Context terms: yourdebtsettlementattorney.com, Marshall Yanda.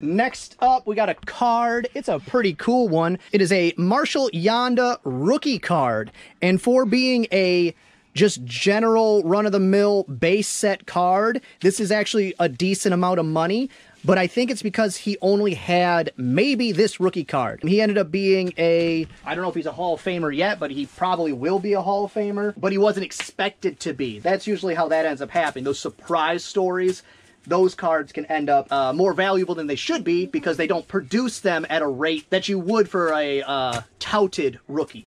Next up, we got a card. It's a pretty cool one. It is a Marshall Yanda rookie card. And for being a just general run-of-the-mill base set card, this is actually a decent amount of money. But I think it's because he only had maybe this rookie card. He ended up being a, I don't know if he's a Hall of Famer yet, but he probably will be a Hall of Famer. But he wasn't expected to be. That's usually how that ends up happening. Those surprise stories. Those cards can end up more valuable than they should be because they don't produce them at a rate that you would for a touted rookie.